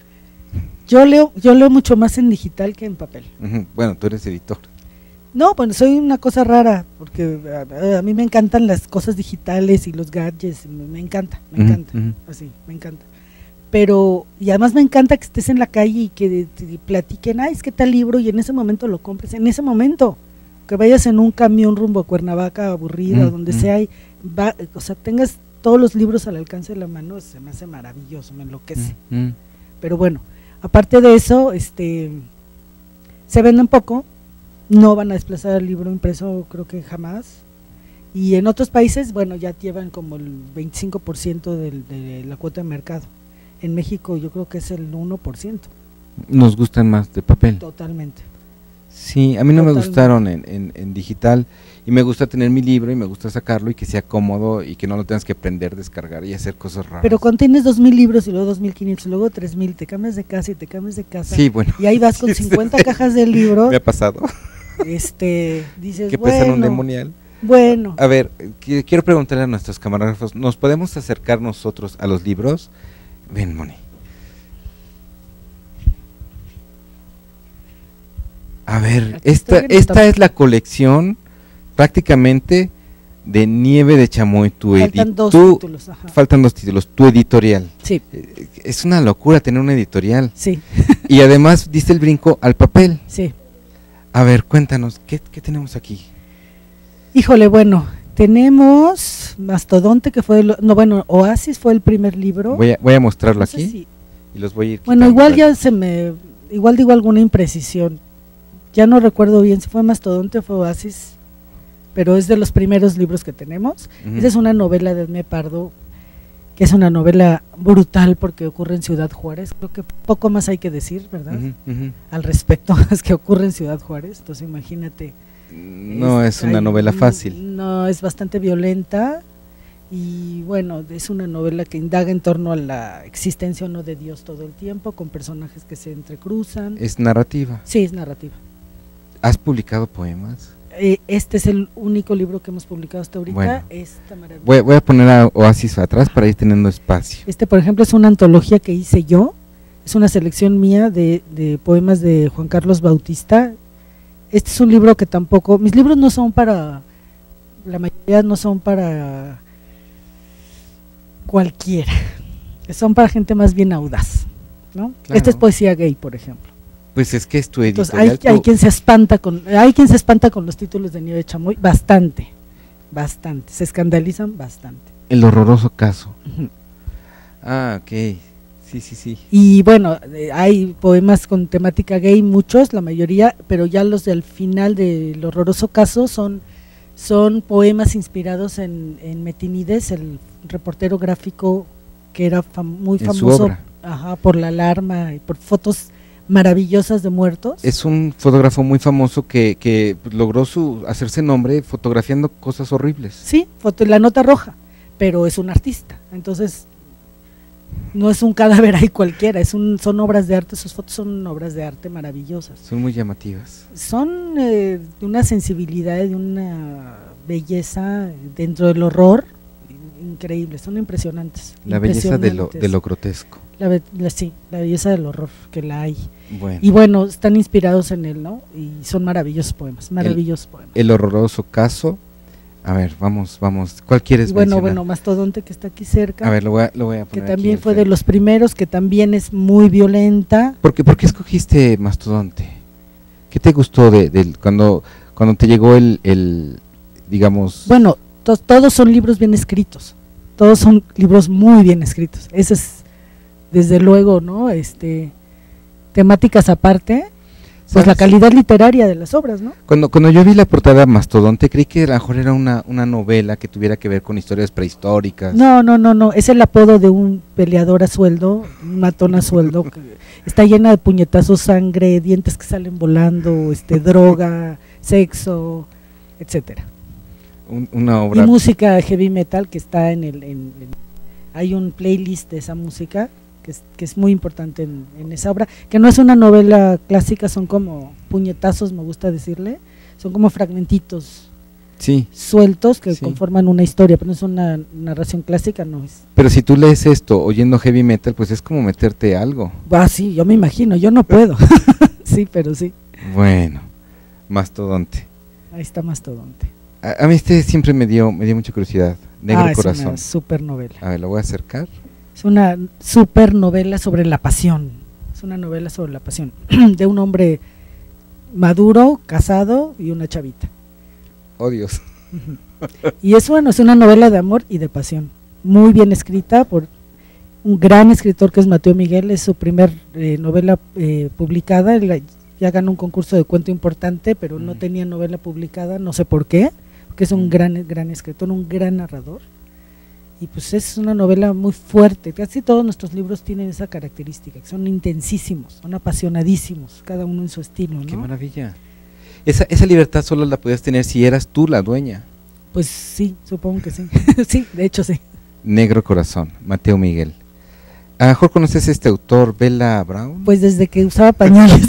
Yo leo, yo leo mucho más en digital que en papel. Uh-huh. Bueno, tú eres editor. No, bueno, soy una cosa rara, porque a, a mí me encantan las cosas digitales y los gadgets, me, me encanta, me uh-huh, encanta, uh-huh. así, me encanta. Pero, y además me encanta que estés en la calle y que te, te platiquen, ay, es que tal libro, y en ese momento lo compres, en ese momento, que vayas en un camión rumbo a Cuernavaca, aburrida, uh-huh, donde uh-huh. sea, y va, o sea, tengas todos los libros al alcance de la mano, se me hace maravilloso, me enloquece. Uh-huh. Pero bueno, aparte de eso, este, se venden poco, no van a desplazar el libro impreso, creo que jamás, y en otros países, bueno, ya llevan como el veinticinco por ciento del, de la cuota de mercado, en México yo creo que es el uno por ciento. Nos gustan más de papel. Totalmente. Sí, a mí no Totalmente. me gustaron en, en, en digital, y me gusta tener mi libro y me gusta sacarlo y que sea cómodo y que no lo tengas que prender, descargar y hacer cosas raras. Pero cuando tienes dos mil libros y luego dos mil quinientos y luego tres mil, te cambias de casa y te cambias de casa. Sí, bueno. Y ahí vas con cincuenta cajas de libros. Me ha pasado. Este, dices, que pesan bueno, un demonial. Bueno. A ver, qu- quiero preguntarle a nuestros camarógrafos, ¿nos podemos acercar nosotros a los libros? Ven, Moni. A ver, esta, esta es la colección prácticamente de Nieve de Chamoy, tu editorial. Faltan dos títulos. Ajá. Faltan dos títulos, tu editorial. Sí. Es una locura tener una editorial. Sí. Y además diste el brinco al papel. Sí. A ver, cuéntanos, ¿qué, qué tenemos aquí? Híjole, bueno, tenemos Mastodonte, que fue, el, no bueno, Oasis fue el primer libro. Voy a, voy a mostrarlo no aquí si... y los voy a ir quitando. Bueno, igual ya se me, igual digo alguna imprecisión. Ya no recuerdo bien si fue Mastodonte o fue Oasis, pero es de los primeros libros que tenemos. Uh-huh. Esa es una novela de Edme Pardo, que es una novela brutal porque ocurre en Ciudad Juárez. Creo que poco más hay que decir, ¿verdad? Uh-huh, uh-huh. Al respecto, es que ocurre en Ciudad Juárez, entonces imagínate. No es, es una hay, novela fácil. No, es bastante violenta y bueno, es una novela que indaga en torno a la existencia o no de Dios todo el tiempo, con personajes que se entrecruzan. ¿Es narrativa? Sí, es narrativa. ¿Has publicado poemas? Eh, este es el único libro que hemos publicado hasta ahorita. Bueno, esta maravilla. Voy, voy a poner a Oasis atrás para ir teniendo espacio. Este, por ejemplo, es una antología que hice yo, es una selección mía de, de poemas de Juan Carlos Bautista. Este es un libro que tampoco, mis libros no son para, la mayoría no son para cualquiera, son para gente más bien audaz, ¿no? Claro. Esta es poesía gay, por ejemplo. Pues es que es tu editorial. Entonces, hay, hay, quien se espanta con, hay quien se espanta con los títulos de Nieve de Chamoy, bastante, bastante, se escandalizan bastante. El horroroso caso. Uh-huh. Ah, ok, sí, sí, sí. Y bueno, hay poemas con temática gay, muchos, la mayoría, pero ya los del final del horroroso caso son, son poemas inspirados en, en Metinides, el reportero gráfico que era fam, muy en famoso ajá, por La Alarma y por fotos maravillosas de muertos. Es un fotógrafo muy famoso que, que logró su hacerse nombre fotografiando cosas horribles. Sí, foto, la nota roja, pero es un artista, entonces no es un cadáver ahí cualquiera, es un, son obras de arte, sus fotos son obras de arte maravillosas. Son muy llamativas. Son eh, de una sensibilidad, de una belleza dentro del horror, increíble, son impresionantes. La impresionantes. belleza de lo, de lo grotesco. La, be- la, sí, la belleza del horror que la hay. Bueno. Y bueno, están inspirados en él, ¿no? Y son maravillosos poemas, maravillosos el, poemas. El horroroso caso. A ver, vamos, vamos. ¿Cuál quieres bueno, mencionar? Bueno, Mastodonte, que está aquí cerca. A ver, lo voy a, lo voy a poner. Que también aquí fue de los primeros, que también es muy violenta. ¿Por qué, por qué escogiste Mastodonte? ¿Qué te gustó de, de cuando, cuando te llegó el, el digamos? Bueno, to- todos son libros bien escritos. Todos son libros muy bien escritos. Ese es desde luego, ¿no? Este, temáticas aparte, pues ¿sabes? La calidad literaria de las obras, ¿no? Cuando cuando yo vi la portada Mastodonte creí que a lo mejor era una, una novela que tuviera que ver con historias prehistóricas. No, no, no, no, es el apodo de un peleador a sueldo, un matón a sueldo, que está llena de puñetazos, sangre, dientes que salen volando, este, droga, sexo, etcétera. Un, una obra. Y música heavy metal que está en el, en, en hay un playlist de esa música que es, que es muy importante en, en esa obra, que no es una novela clásica, son como puñetazos, me gusta decirle, son como fragmentitos sí, sueltos que sí. conforman una historia, pero no es una narración clásica, no es. Pero si tú lees esto oyendo heavy metal, pues es como meterte algo. Ah, sí, yo me imagino, yo no puedo. Sí, pero sí. Bueno, Mastodonte. Ahí está Mastodonte. A, a mí este siempre me dio, me dio mucha curiosidad. Negro ah, Corazón. Es una supernovela. A ver, la voy a acercar. Es una supernovela sobre la pasión. Es una novela sobre la pasión de un hombre maduro, casado y una chavita. Oh, Dios. Y es bueno, es una novela de amor y de pasión, muy bien escrita por un gran escritor que es Mateo Miguel. Es su primer eh, novela eh, publicada. Él ya ganó un concurso de cuento importante, pero mm. no tenía novela publicada, no sé por qué, porque es un mm. gran, gran escritor, un gran narrador, y pues es una novela muy fuerte. Casi todos nuestros libros tienen esa característica, que son intensísimos, son apasionadísimos, cada uno en su estilo, ¿no? ¡Qué maravilla! Esa, esa libertad solo la podías tener si eras tú la dueña. Pues sí, supongo que sí. Sí, de hecho sí. Negro Corazón, Mateo Miguel. ¿A lo mejor conoces a este autor, Bella Brown? Pues desde que usaba pañales.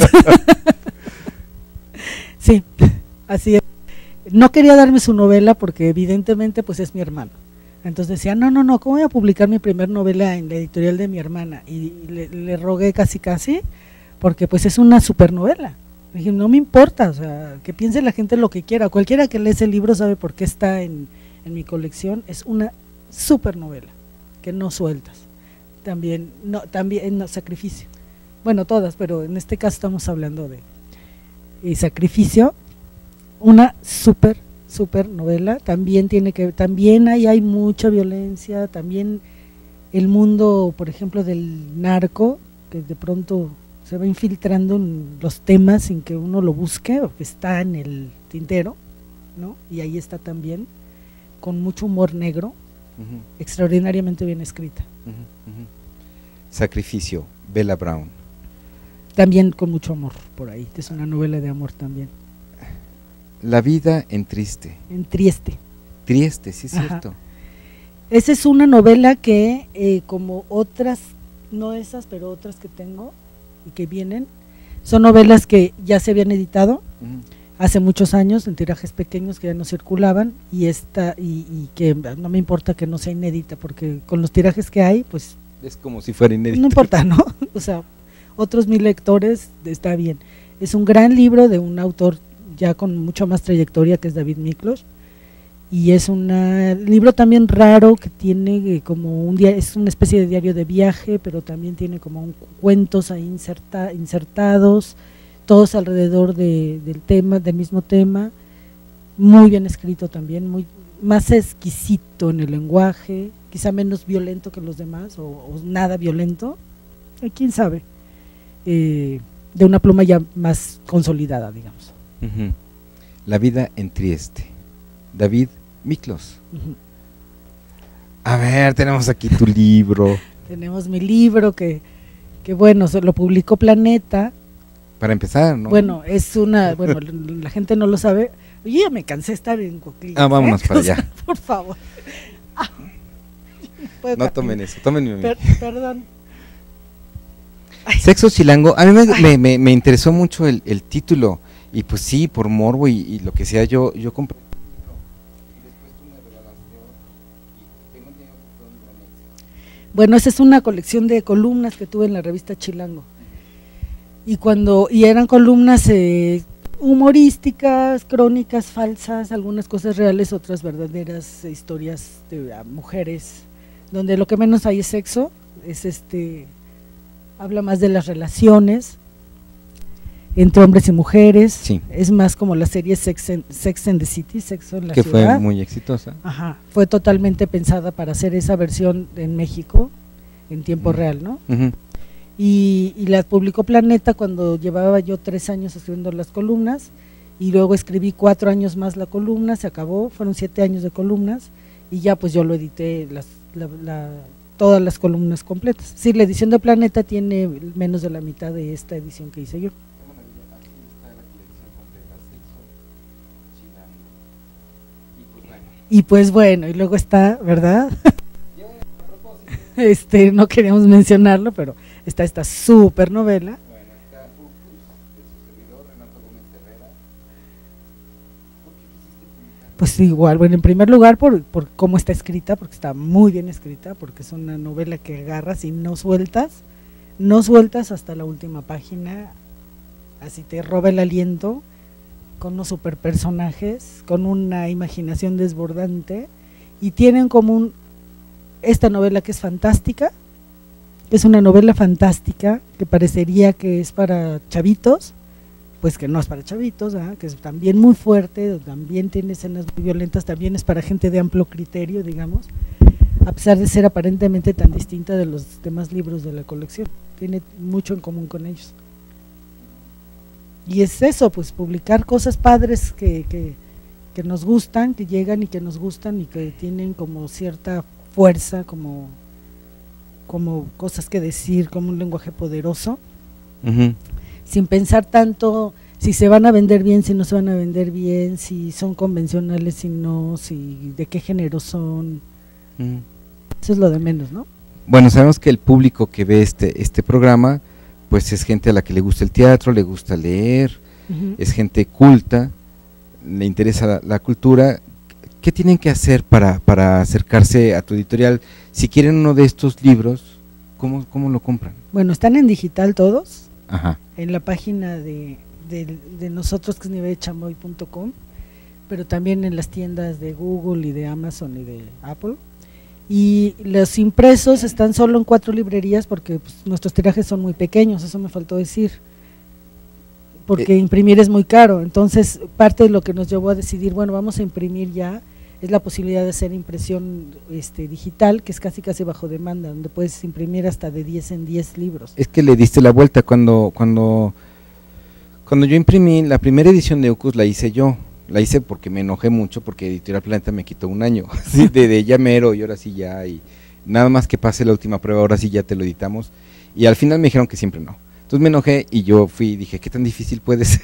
Sí, así es. No quería darme su novela porque evidentemente pues es mi hermano. Entonces decía, no, no, no, ¿cómo voy a publicar mi primer novela en la editorial de mi hermana? Y le, le rogué casi casi, porque pues es una supernovela. Dije, no me importa, o sea, que piense la gente lo que quiera, cualquiera que lee ese libro sabe por qué está en, en mi colección. Es una supernovela que no sueltas. También, no, también no, Sacrificio, bueno, todas, pero en este caso estamos hablando de y Sacrificio, una super, super novela. También tiene que, también ahí hay mucha violencia, también el mundo, por ejemplo, del narco, que de pronto se va infiltrando en los temas sin que uno lo busque, o que está en el tintero, ¿no? Y ahí está también, con mucho humor negro, uh-huh. extraordinariamente bien escrita. Uh-huh, uh-huh. Sacrificio, Bella Brown. También con mucho amor por ahí, que es una novela de amor también. La vida en Trieste. En Trieste. Trieste, sí es Ajá. cierto. Esa es una novela que, eh, como otras, no esas, pero otras que tengo, y que vienen, son novelas que ya se habían editado uh-huh. hace muchos años en tirajes pequeños que ya no circulaban, y esta y, y que no me importa que no sea inédita, porque con los tirajes que hay pues es como si fuera inédita, no importa, ¿no? O sea, otros mil lectores, está bien. Es un gran libro de un autor ya con mucha más trayectoria, que es David Miklos, y es un libro también raro que tiene como un día, es una especie de diario de viaje, pero también tiene como un cuentos ahí inserta, insertados, todos alrededor de, del tema, del mismo tema. Muy bien escrito también, muy más exquisito en el lenguaje, quizá menos violento que los demás, o, o nada violento, eh, quién sabe, eh, de una pluma ya más consolidada, digamos. Uh-huh. La vida en Trieste, David Miklos. Uh-huh. A ver, tenemos aquí tu libro. Tenemos mi libro que, que bueno, se lo publicó Planeta. Para empezar, ¿no? Bueno, es una, bueno, la gente no lo sabe. Yo ya me cansé de estar en cuclillas. Ah, vámonos ¿eh? para allá. O sea, por favor. Ah, no cambiar. Tomen eso, tomen mi per, Perdón. Ay. Sexo Chilango, a mí me, me, me, me interesó mucho el, el título, y pues sí, por morbo y, y lo que sea, yo, yo compré. Bueno, esa es una colección de columnas que tuve en la revista Chilango, y cuando y eran columnas eh, humorísticas, crónicas falsas, algunas cosas reales, otras verdaderas, eh, historias de a, mujeres, donde lo que menos hay es sexo, es este habla más de las relaciones entre hombres y mujeres, sí. Es más como la serie Sex and, Sex and the City, Sexo en la Ciudad. Que fue muy exitosa. Ajá, fue totalmente pensada para hacer esa versión en México, en tiempo uh-huh. real, ¿no? Uh-huh. Y, y la publicó Planeta cuando llevaba yo tres años escribiendo las columnas, y luego escribí cuatro años más la columna, se acabó, fueron siete años de columnas, y ya pues yo lo edité, las, la, la, todas las columnas completas. Sí, la edición de Planeta tiene menos de la mitad de esta edición que hice yo. Y pues bueno, y luego está, ¿verdad? este No queríamos mencionarlo, pero está esta super novela. Bueno, está Ucus, de su servidor, Renato Gómez Herrera. ¿Por qué quisiste publicarlo? pues igual, bueno, en primer lugar por, por cómo está escrita, porque está muy bien escrita, porque es una novela que agarras y no sueltas, no sueltas hasta la última página, así te roba el aliento, con unos super personajes, con una imaginación desbordante, y tienen en común esta novela que es fantástica, es una novela fantástica que parecería que es para chavitos, pues que no es para chavitos, ¿eh? Que es también muy fuerte, también tiene escenas muy violentas, también es para gente de amplio criterio, digamos, a pesar de ser aparentemente tan distinta de los demás libros de la colección, tiene mucho en común con ellos. Y es eso, pues publicar cosas padres que, que, que nos gustan, que llegan y que nos gustan y que tienen como cierta fuerza, como, como cosas que decir, como un lenguaje poderoso, uh-huh. Sin pensar tanto si se van a vender bien, si no se van a vender bien, si son convencionales, si no, si de qué género son, uh-huh. Eso es lo de menos, ¿no? Bueno, sabemos que el público que ve este, este programa… pues es gente a la que le gusta el teatro, le gusta leer, uh-huh. Es gente culta, le interesa la, la cultura. ¿Qué tienen que hacer para, para acercarse a tu editorial? Si quieren uno de estos libros, ¿cómo, cómo lo compran? Bueno, están en digital todos, ajá. En la página de, de, de nosotros, que es nieve de chamoy punto com, pero también en las tiendas de Google y de Amazon y de Apple. Y los impresos están solo en cuatro librerías porque pues, nuestros tirajes son muy pequeños, eso me faltó decir, porque eh. imprimir es muy caro, entonces parte de lo que nos llevó a decidir, bueno, vamos a imprimir ya, es la posibilidad de hacer impresión este, digital, que es casi casi bajo demanda, donde puedes imprimir hasta de diez en diez libros. Es que le diste la vuelta, cuando, cuando, cuando yo imprimí, la primera edición de Ucus la hice yo, la hice porque me enojé mucho, porque Editorial Planeta me quitó un año, ¿sí? de, de ya mero, y ahora sí ya, y nada más que pase la última prueba, ahora sí ya te lo editamos, y al final me dijeron que siempre no, entonces me enojé y yo fui y dije, ¿qué tan difícil puede ser?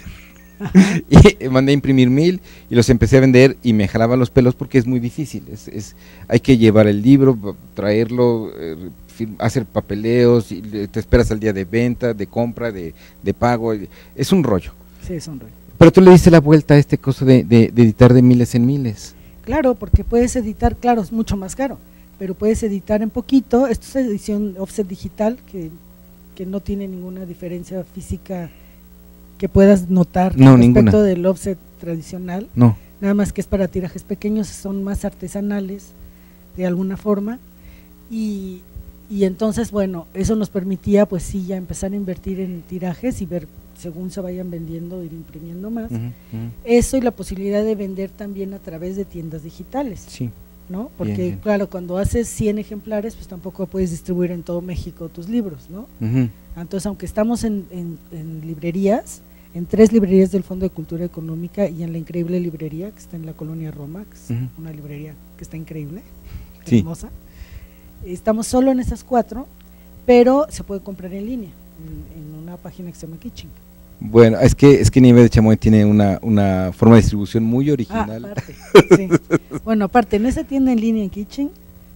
Y mandé a imprimir mil y los empecé a vender y me jalaba los pelos porque es muy difícil, es, es hay que llevar el libro, traerlo, eh, hacer papeleos, y te esperas al día de venta, de compra, de, de pago, es un rollo. Sí, es un rollo. Pero tú le diste la vuelta a este coso de, de, de editar de miles en miles. Claro, porque puedes editar, claro, es mucho más caro, pero puedes editar en poquito. Esto es edición offset digital, que, que no tiene ninguna diferencia física que puedas notar no, respecto ninguna. Del offset tradicional. No. Nada más que es para tirajes pequeños, son más artesanales de alguna forma. Y, y entonces, bueno, eso nos permitía, pues sí, ya empezar a invertir en tirajes y ver… según se vayan vendiendo, ir imprimiendo más, uh-huh, uh-huh. Eso y la posibilidad de vender también a través de tiendas digitales, sí, ¿no? Porque bien, bien. Claro, cuando haces cien ejemplares, pues tampoco puedes distribuir en todo México tus libros, ¿no? Uh-huh. Entonces, aunque estamos en, en, en librerías, en tres librerías del Fondo de Cultura Económica y en La Increíble Librería, que está en la Colonia Roma, que es uh-huh. una librería que está increíble, sí. Hermosa, estamos solo en esas cuatro, pero se puede comprar en línea, en, en una página que se llama Kichinka. Bueno, es que es que Nieve de Chamoy tiene una, una forma de distribución muy original. Ah, aparte, sí. Bueno, aparte, en esa tienda en línea en Kitchen,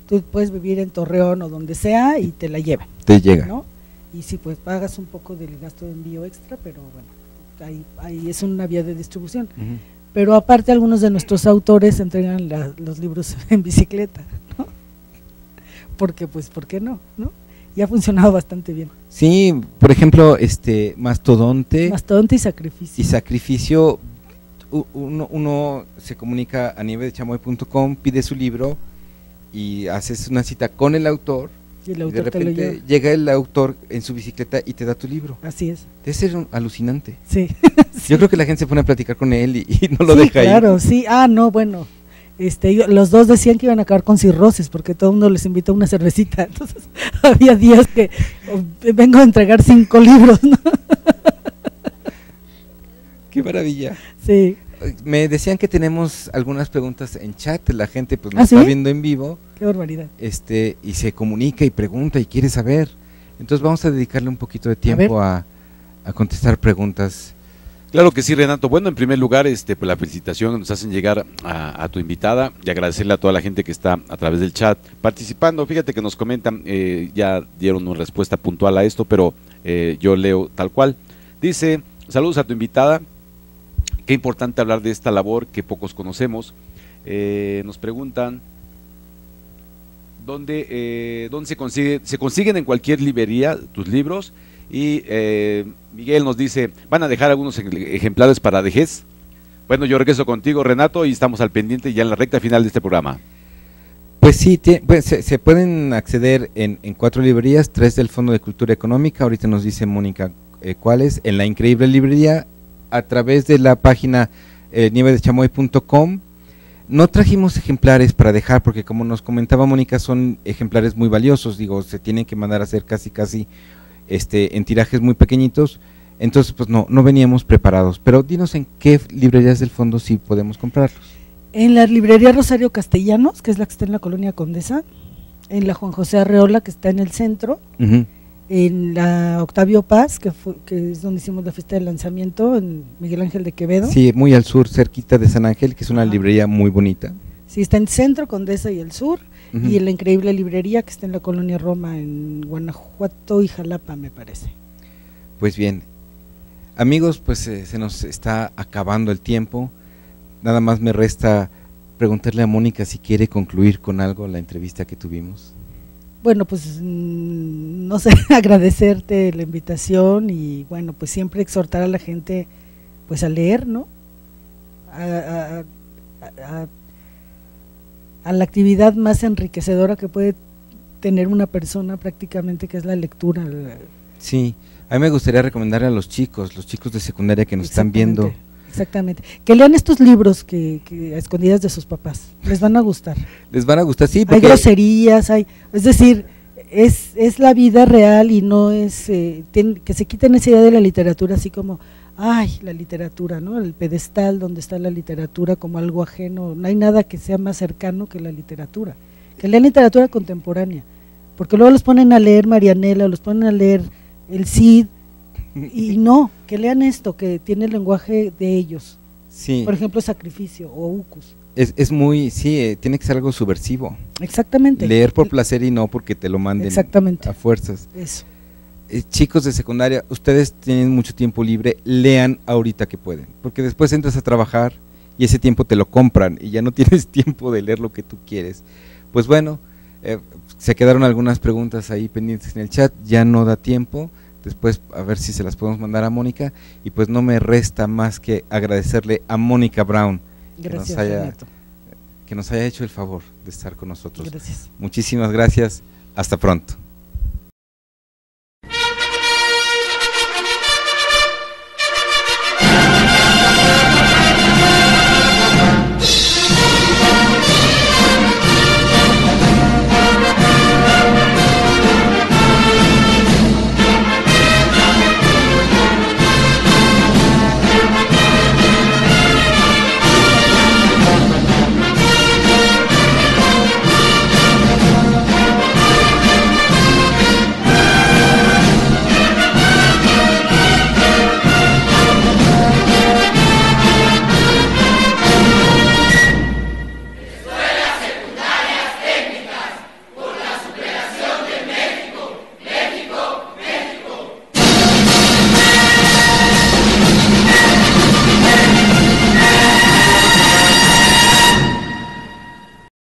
tú puedes vivir en Torreón o donde sea y te la llevan. Te llega. ¿No? Y si pues pagas un poco del gasto de envío extra, pero bueno, ahí, ahí es una vía de distribución. Uh-huh. Pero aparte, algunos de nuestros autores entregan la, los libros en bicicleta, ¿no? Porque pues, ¿por qué no? ¿No? Y ha funcionado bastante bien. Sí, por ejemplo, este Mastodonte. Mastodonte y Sacrificio. Y Sacrificio, uno, uno se comunica a nieve de chamoy punto com, pide su libro y haces una cita con el autor. Y el autor y de repente te lo lleva. Llega el autor en su bicicleta y te da tu libro. Así es. Debe ser un alucinante. Sí. Sí. Yo creo que la gente se pone a platicar con él y, y no lo sí, deja ahí. Claro, sí. Ah, no, bueno. Este, los dos decían que iban a acabar con cirrosis porque todo el mundo les invitó una cervecita, entonces había días que vengo a entregar cinco libros, ¿no? Qué maravilla. Sí. Me decían que tenemos algunas preguntas en chat, la gente pues nos ¿Ah, sí? está viendo en vivo. Qué barbaridad. Este, y se comunica y pregunta y quiere saber, entonces vamos a dedicarle un poquito de tiempo a, a, a contestar preguntas. Claro que sí, Renato. Bueno, en primer lugar, este, pues, la felicitación que nos hacen llegar a, a tu invitada y agradecerle a toda la gente que está a través del chat participando. Fíjate que nos comentan, eh, ya dieron una respuesta puntual a esto, pero eh, yo leo tal cual. Dice, saludos a tu invitada, qué importante hablar de esta labor que pocos conocemos. Eh, nos preguntan dónde, eh, dónde se consigue, se consiguen en cualquier librería tus libros. Y eh, Miguel nos dice, ¿van a dejar algunos ejemplares para vejez? Bueno, yo regreso contigo, Renato, y estamos al pendiente ya en la recta final de este programa. Pues sí, te, pues se, se pueden acceder en, en cuatro librerías, tres del Fondo de Cultura Económica, ahorita nos dice Mónica eh, cuáles, en La Increíble Librería, a través de la página eh, nieve de chamoy punto com. No trajimos ejemplares para dejar, porque como nos comentaba Mónica, son ejemplares muy valiosos, digo, se tienen que mandar a hacer casi casi este, en tirajes muy pequeñitos, entonces pues no, no veníamos preparados. Pero dinos en qué librerías del fondo sí podemos comprarlos. En la librería Rosario Castellanos, que es la que está en la Colonia Condesa, en la Juan José Arreola, que está en el centro, uh-huh. en la Octavio Paz, que, fue, que es donde hicimos la fiesta de lanzamiento, en Miguel Ángel de Quevedo. Sí, muy al sur, cerquita de San Ángel, que es una ah. librería muy bonita. Sí, está en el centro, Condesa y el sur, uh-huh. y en la Increíble Librería, que está en la Colonia Roma, en Guanajuato y Jalapa, me parece. Pues bien, amigos, pues eh, se nos está acabando el tiempo. Nada más me resta preguntarle a Mónica si quiere concluir con algo la entrevista que tuvimos. Bueno, pues no sé, agradecerte la invitación y bueno, pues siempre exhortar a la gente pues a leer, ¿no? A, a, a, a, a la actividad más enriquecedora que puede tener una persona prácticamente, que es la lectura. Sí, a mí me gustaría recomendar a los chicos, los chicos de secundaria que nos están viendo… Exactamente, que lean estos libros que, que a escondidas de sus papás, les van a gustar. Les van a gustar, sí. Porque hay groserías, hay, es decir, es, es la vida real y no es, eh, ten, que se quiten esa idea de la literatura así como, ay, la literatura, ¿no? El pedestal donde está la literatura como algo ajeno, no hay nada que sea más cercano que la literatura. Que lean literatura contemporánea, porque luego los ponen a leer Marianela, los ponen a leer el Cid, y no, que lean esto, que tiene el lenguaje de ellos, sí. Por ejemplo, Sacrificio o Ucus. Es, es muy, sí, eh, tiene que ser algo subversivo. Exactamente. Leer por placer y no porque te lo manden a fuerzas. Eso. Eh, chicos de secundaria, ustedes tienen mucho tiempo libre, lean ahorita que pueden, porque después entras a trabajar y ese tiempo te lo compran y ya no tienes tiempo de leer lo que tú quieres. Pues bueno, eh, se quedaron algunas preguntas ahí pendientes en el chat, ya no da tiempo. Después a ver si se las podemos mandar a Mónica y pues no me resta más que agradecerle a Mónica Brown. Gracias, que nos haya, que nos haya hecho el favor de estar con nosotros. Gracias. Muchísimas gracias, hasta pronto.